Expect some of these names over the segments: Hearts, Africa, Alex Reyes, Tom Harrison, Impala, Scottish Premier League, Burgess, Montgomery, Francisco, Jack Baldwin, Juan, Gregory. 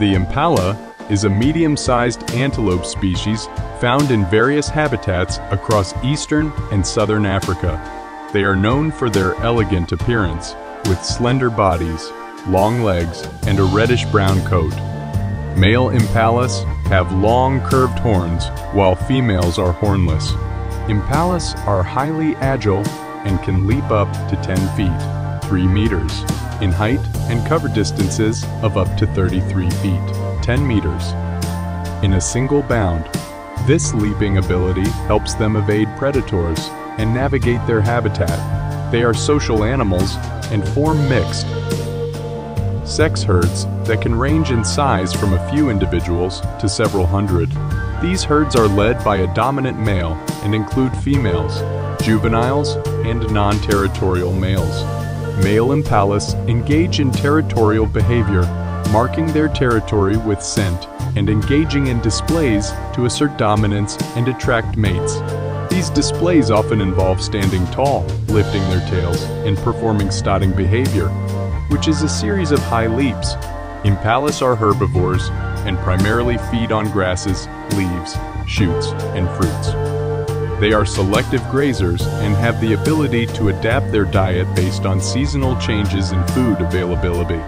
The impala is a medium-sized antelope species found in various habitats across eastern and southern Africa. They are known for their elegant appearance, with slender bodies, long legs, and a reddish-brown coat. Male impalas have long curved horns, while females are hornless. Impalas are highly agile and can leap up to 10 feet, 3 meters, in height and cover distances of up to 33 feet, 10 meters, in a single bound. This leaping ability helps them evade predators and navigate their habitat. They are social animals and form mixed sex herds that can range in size from a few individuals to several hundred. These herds are led by a dominant male and include females, juveniles, and non-territorial males. Male impalas engage in territorial behavior, marking their territory with scent and engaging in displays to assert dominance and attract mates. These displays often involve standing tall, lifting their tails, and performing strutting behavior, which is a series of high leaps. Impalas are herbivores and primarily feed on grasses, leaves, shoots, and fruits. They are selective grazers and have the ability to adapt their diet based on seasonal changes in food availability.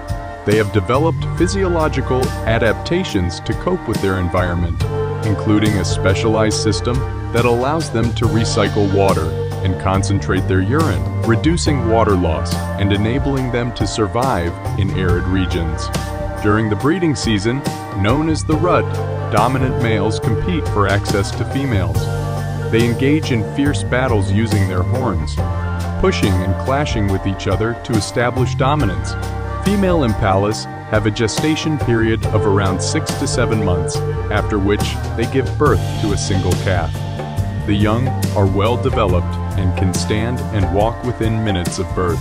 They have developed physiological adaptations to cope with their environment, including a specialized system that allows them to recycle water and concentrate their urine, reducing water loss and enabling them to survive in arid regions. During the breeding season, known as the rut, dominant males compete for access to females. They engage in fierce battles using their horns, pushing and clashing with each other to establish dominance. Female impalas have a gestation period of around 6 to 7 months, after which they give birth to a single calf. The young are well developed and can stand and walk within minutes of birth.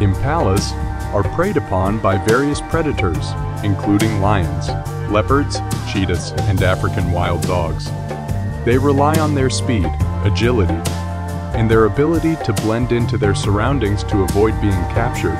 Impalas are preyed upon by various predators, including lions, leopards, cheetahs, and African wild dogs. They rely on their speed, agility, and their ability to blend into their surroundings to avoid being captured.